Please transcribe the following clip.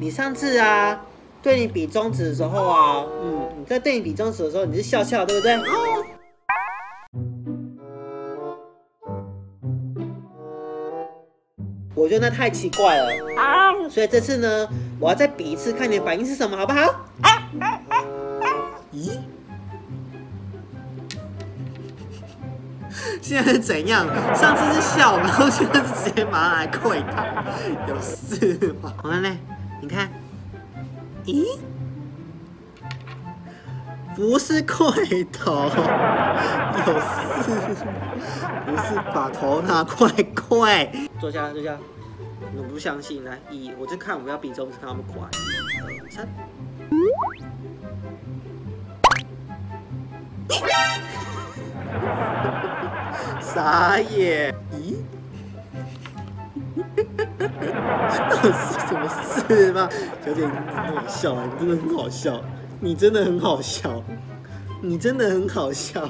你上次啊，对你比中指的时候啊，你在对你比中指的时候，你是笑笑，对不对？我觉得那太奇怪了，所以这次呢，我要再比一次，看你的反应是什么，好不好？咦？现在是怎样？上次是笑，然后现在是直接马上来跪他，有事吗？我看嘞，你看，咦？不是跪头，有事？不是把头拿过来跪。坐下，坐下。我不相信，来，我就看我们要比中指，看他们快。1、2、3。傻眼！咦？到底是什么事吗？小姐，你很好笑啊，你真的很好笑，你真的很好笑，你真的很好笑。